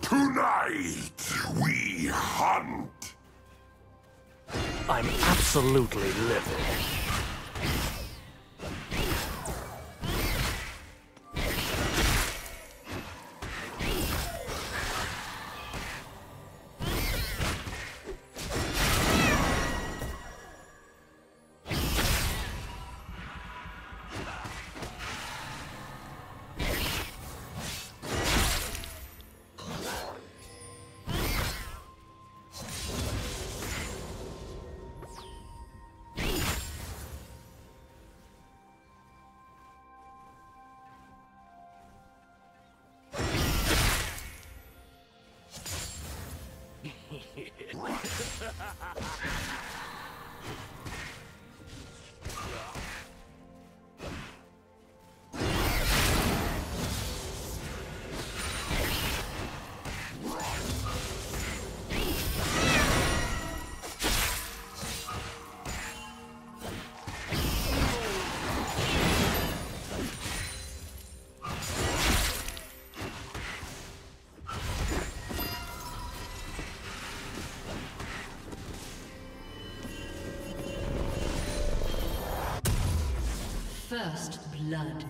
Tonight, we hunt! I'm absolutely livid. First blood.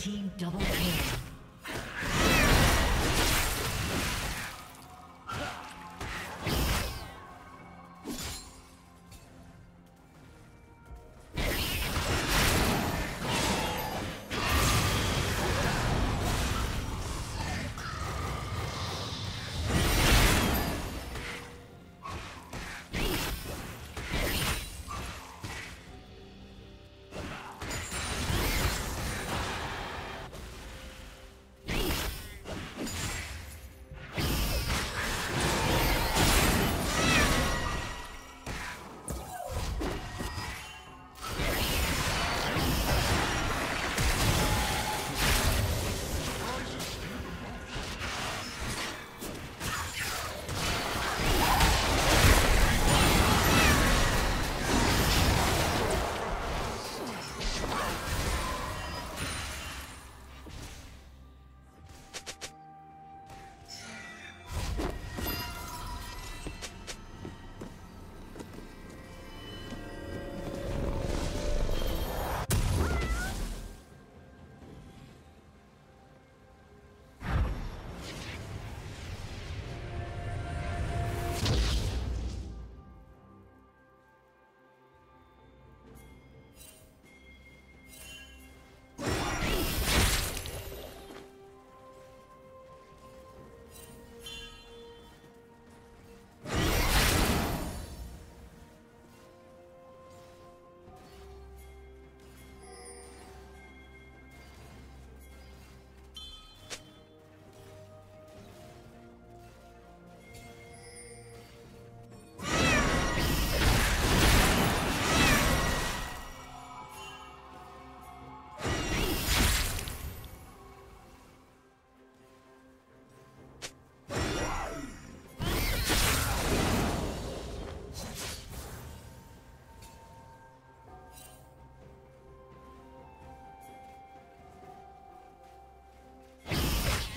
team double kill.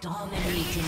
Dominating.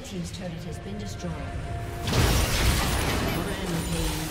Red team's turret has been destroyed. Rampage.